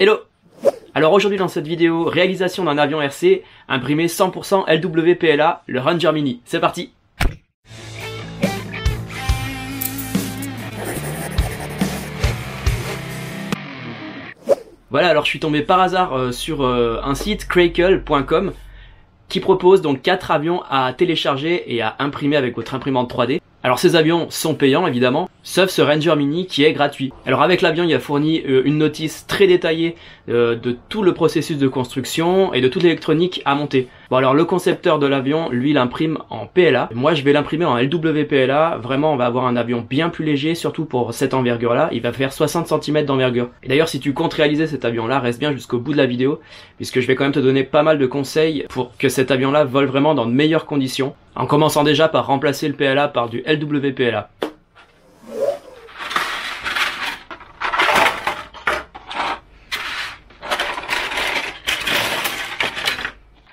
Hello! Alors aujourd'hui dans cette vidéo, réalisation d'un avion RC imprimé 100% LW-PLA, le Ranger Mini. C'est parti! Voilà, alors je suis tombé par hasard sur un site, craycle.com, qui propose donc 4 avions à télécharger et à imprimer avec votre imprimante 3D. Alors ces avions sont payants évidemment, sauf ce Ranger Mini qui est gratuit. Alors avec l'avion, il a fourni une notice très détaillée de tout le processus de construction et de toute l'électronique à monter. Bon alors le concepteur de l'avion, lui, l'imprime en PLA. Moi je vais l'imprimer en LW-PLA. Vraiment on va avoir un avion bien plus léger, surtout pour cette envergure là. Il va faire 60 cm d'envergure. Et d'ailleurs si tu comptes réaliser cet avion là, reste bien jusqu'au bout de la vidéo, puisque je vais quand même te donner pas mal de conseils pour que cet avion là vole vraiment dans de meilleures conditions. En commençant déjà par remplacer le PLA par du LW-PLA.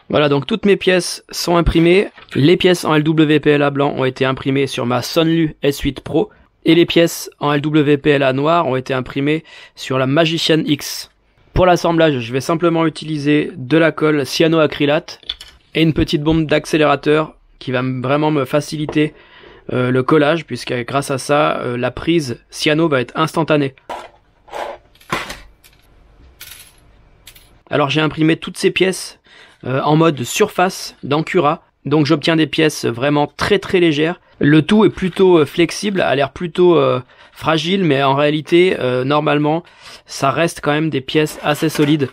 Voilà, donc toutes mes pièces sont imprimées. Les pièces en LW-PLA blanc ont été imprimées sur ma Sunlu S8 Pro et les pièces en LW-PLA noir ont été imprimées sur la Magician X. Pour l'assemblage, je vais simplement utiliser de la colle cyanoacrylate et une petite bombe d'accélérateur qui va vraiment me faciliter le collage, puisque grâce à ça, la prise cyano va être instantanée. Alors j'ai imprimé toutes ces pièces en mode surface dans Cura, donc j'obtiens des pièces vraiment très légères. Le tout est plutôt flexible, a l'air plutôt fragile, mais en réalité, normalement, ça reste quand même des pièces assez solides.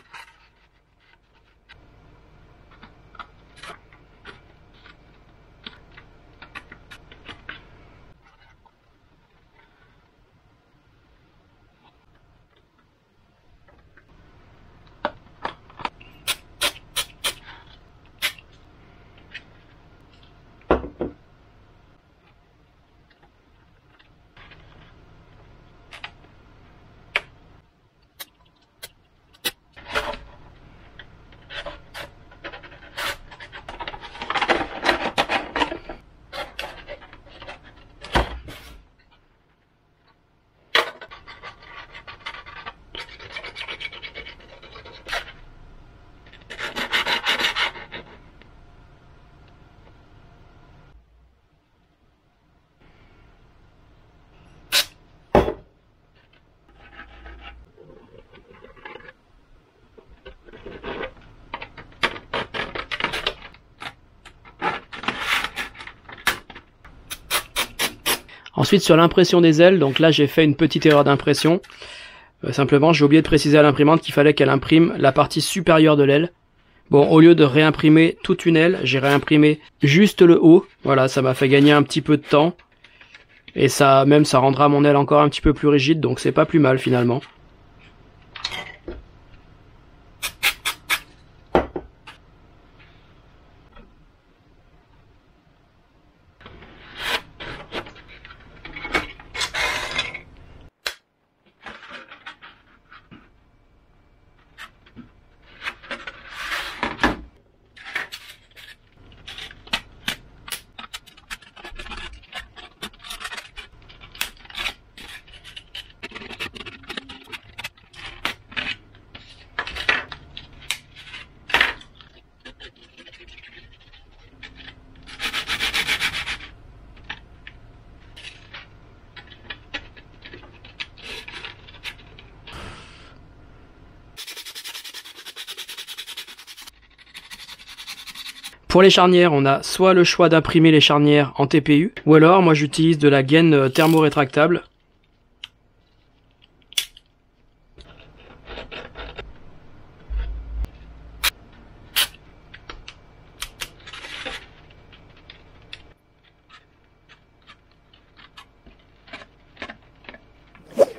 Ensuite sur l'impression des ailes, donc là j'ai fait une petite erreur d'impression. Simplement j'ai oublié de préciser à l'imprimante qu'il fallait qu'elle imprime la partie supérieure de l'aile. Bon, au lieu de réimprimer toute une aile, j'ai réimprimé juste le haut. Voilà, ça m'a fait gagner un petit peu de temps. Et ça même ça rendra mon aile encore un petit peu plus rigide, donc c'est pas plus mal finalement. Pour les charnières, on a soit le choix d'imprimer les charnières en TPU, ou alors moi j'utilise de la gaine thermorétractable.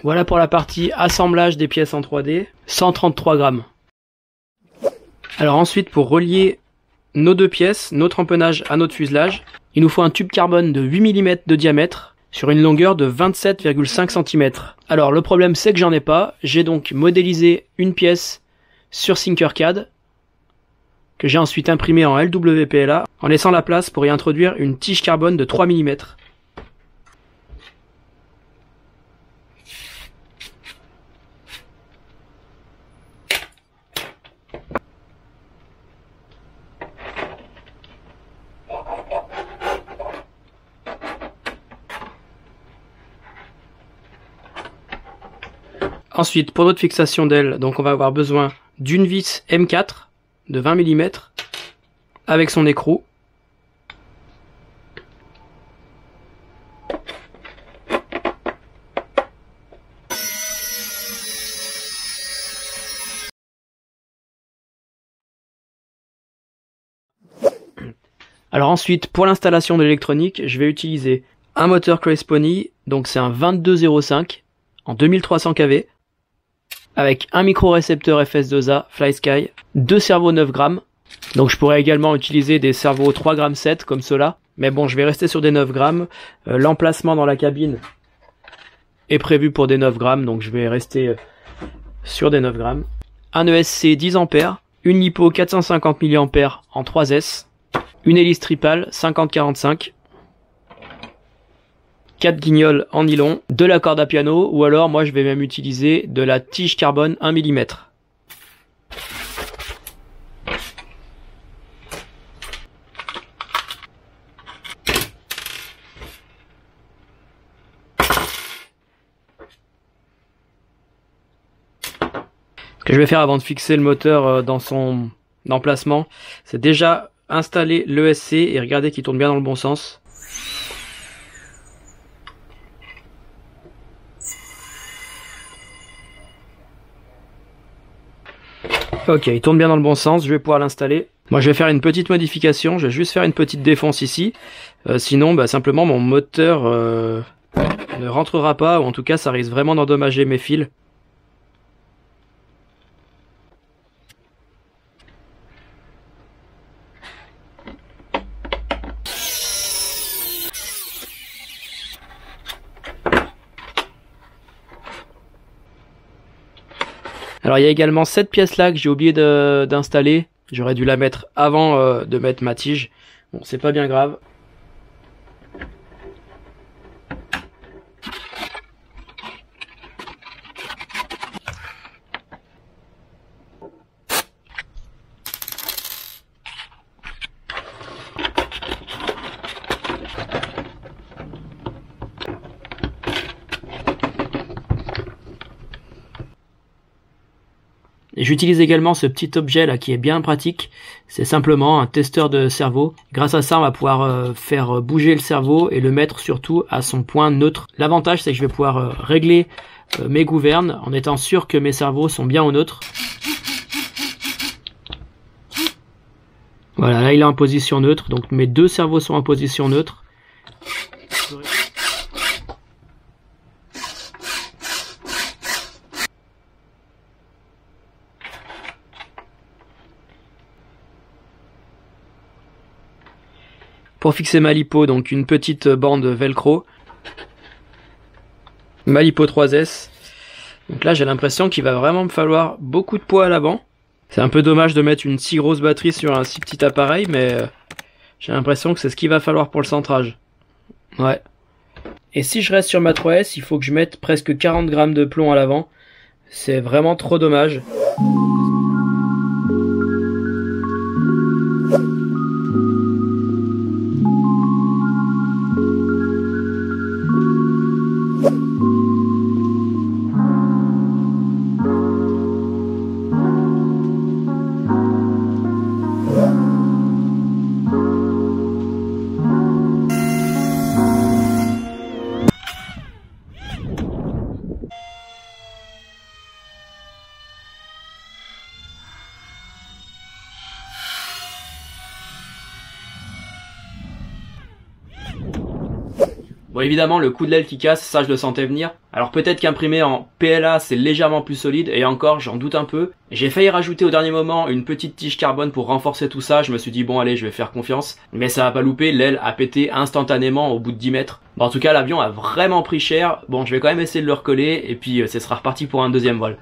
Voilà pour la partie assemblage des pièces en 3D, 133 grammes. Alors ensuite, pour relier nos deux pièces, notre empennage à notre fuselage, il nous faut un tube carbone de 8 mm de diamètre sur une longueur de 27,5 cm. Alors le problème c'est que j'en ai pas, j'ai donc modélisé une pièce sur Tinkercad que j'ai ensuite imprimée en LW-PLA en laissant la place pour y introduire une tige carbone de 3 mm. Ensuite, pour notre fixation d'aile, donc on va avoir besoin d'une vis M4 de 20 mm avec son écrou. Alors ensuite, pour l'installation de l'électronique, je vais utiliser un moteur Crayspony, donc c'est un 2205 en 2300 kV, avec un micro-récepteur FS2A Fly Sky, deux servos 9 grammes, donc je pourrais également utiliser des servos 3,7 g comme cela, mais bon, je vais rester sur des 9 grammes, l'emplacement dans la cabine est prévu pour des 9 grammes, donc je vais rester sur des 9 grammes, un ESC 10 A, une LiPo 450 mAh en 3S, une hélice tripale 50-45, 4 guignols en nylon, de la corde à piano, ou alors moi je vais même utiliser de la tige carbone 1 mm. Ce que je vais faire avant de fixer le moteur dans son emplacement, c'est déjà installer l'ESC et regarder qu'il tourne bien dans le bon sens. Ok, il tourne bien dans le bon sens, je vais pouvoir l'installer. Moi je vais faire une petite modification, je vais juste faire une petite défonce ici. Sinon, bah, simplement mon moteur ne rentrera pas, ou en tout cas ça risque vraiment d'endommager mes fils. Alors il y a également cette pièce là que j'ai oublié d'installer, j'aurais dû la mettre avant de mettre ma tige, bon c'est pas bien grave. J'utilise également ce petit objet là qui est bien pratique, c'est simplement un testeur de cerveau. Grâce à ça on va pouvoir faire bouger le cerveau et le mettre surtout à son point neutre. L'avantage c'est que je vais pouvoir régler mes gouvernes en étant sûr que mes cerveaux sont bien au neutre. Voilà, là il est en position neutre, donc mes deux cerveaux sont en position neutre. Pour fixer ma LiPo, donc une petite bande velcro, ma LiPo 3S, donc là j'ai l'impression qu'il va vraiment me falloir beaucoup de poids à l'avant. C'est un peu dommage de mettre une si grosse batterie sur un si petit appareil, mais j'ai l'impression que c'est ce qu'il va falloir pour le centrage. Ouais. Et si je reste sur ma 3S, il faut que je mette presque 40 grammes de plomb à l'avant, c'est vraiment trop dommage. Bon, évidemment le coup de l'aile qui casse, ça je le sentais venir. Alors peut-être qu'imprimé en PLA c'est légèrement plus solide, et encore j'en doute un peu. J'ai failli rajouter au dernier moment une petite tige carbone pour renforcer tout ça, je me suis dit bon allez je vais faire confiance. Mais ça va pas louper, l'aile a pété instantanément au bout de 10 mètres. Bon, en tout cas l'avion a vraiment pris cher, bon je vais quand même essayer de le recoller et puis ce sera reparti pour un deuxième vol.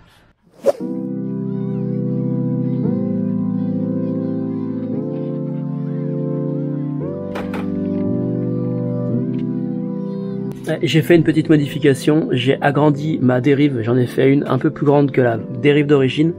J'ai fait une petite modification, j'ai agrandi ma dérive, j'en ai fait une un peu plus grande que la dérive d'origine.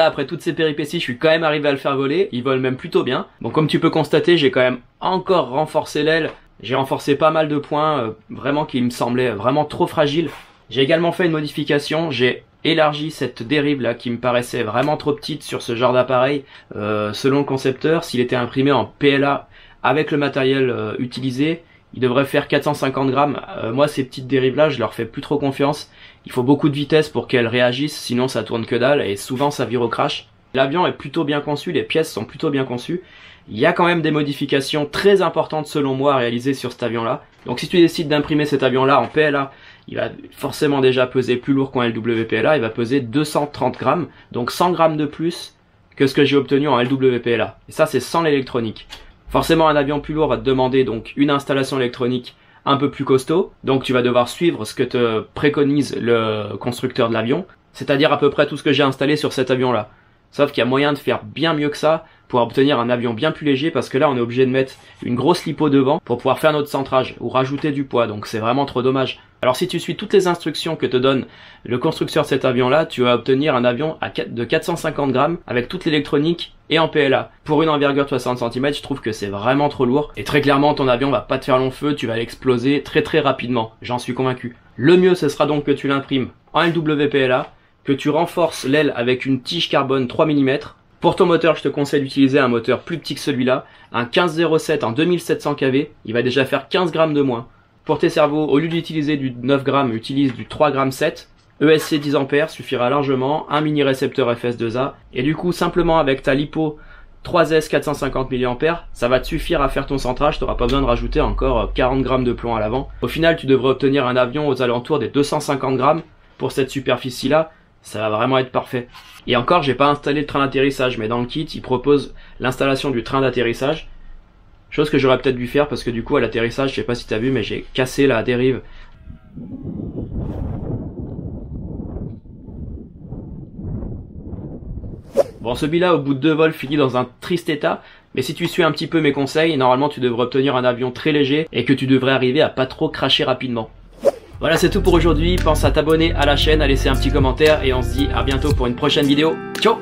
voilà, après toutes ces péripéties, je suis quand même arrivé à le faire voler. Il vole même plutôt bien. Bon, comme tu peux constater, j'ai quand même encore renforcé l'aile. J'ai renforcé pas mal de points, vraiment qui me semblaient vraiment trop fragiles. J'ai également fait une modification, j'ai élargi cette dérive là qui me paraissait vraiment trop petite sur ce genre d'appareil. Selon le concepteur, s'il était imprimé en PLA avec le matériel utilisé, il devrait faire 450 grammes. Moi, ces petites dérives là, je leur fais plus trop confiance. Il faut beaucoup de vitesse pour qu'elles réagissent, sinon ça tourne que dalle et souvent ça vire au crash. L'avion est plutôt bien conçu, les pièces sont plutôt bien conçues. Il y a quand même des modifications très importantes selon moi à réaliser sur cet avion là. Donc si tu décides d'imprimer cet avion là en PLA, il va forcément déjà peser plus lourd qu'en LW-PLA, il va peser 230 grammes, donc 100 grammes de plus que ce que j'ai obtenu en LW-PLA. Et ça, c'est sans l'électronique. Forcément, un avion plus lourd va te demander donc une installation électronique un peu plus costaud, donc tu vas devoir suivre ce que te préconise le constructeur de l'avion, c'est-à-dire à peu près tout ce que j'ai installé sur cet avion-là. Sauf qu'il y a moyen de faire bien mieux que ça pour obtenir un avion bien plus léger, parce que là on est obligé de mettre une grosse lipo devant pour pouvoir faire notre centrage ou rajouter du poids, donc c'est vraiment trop dommage. Alors si tu suis toutes les instructions que te donne le constructeur de cet avion là, tu vas obtenir un avion de 450 grammes avec toute l'électronique et en PLA. Pour une envergure de 60 cm, je trouve que c'est vraiment trop lourd et très clairement ton avion va pas te faire long feu, tu vas l'exploser très très rapidement, j'en suis convaincu. Le mieux ce sera donc que tu l'imprimes en LW-PLA, que tu renforces l'aile avec une tige carbone 3 mm. Pour ton moteur, je te conseille d'utiliser un moteur plus petit que celui-là, un 1507 en 2700 kV, il va déjà faire 15 grammes de moins. Pour tes servos, au lieu d'utiliser du 9 grammes, utilise du 3,7 g. ESC 10 A suffira largement, un mini récepteur FS2A, et du coup simplement avec ta lipo 3S 450 mAh, ça va te suffire à faire ton centrage, tu n'auras pas besoin de rajouter encore 40 grammes de plomb à l'avant. Au final, tu devrais obtenir un avion aux alentours des 250 grammes pour cette superficie-là. Ça va vraiment être parfait. Et encore, j'ai pas installé le train d'atterrissage, mais dans le kit, il propose l'installation du train d'atterrissage. Chose que j'aurais peut-être dû faire, parce que du coup, à l'atterrissage, je sais pas si t'as vu, mais j'ai cassé la dérive. Bon, celui-là, au bout de 2 vols, finit dans un triste état. Mais si tu suis un petit peu mes conseils, normalement, tu devrais obtenir un avion très léger et que tu devrais arriver à pas trop cracher rapidement. Voilà, c'est tout pour aujourd'hui, pense à t'abonner à la chaîne, à laisser un petit commentaire et on se dit à bientôt pour une prochaine vidéo. Ciao!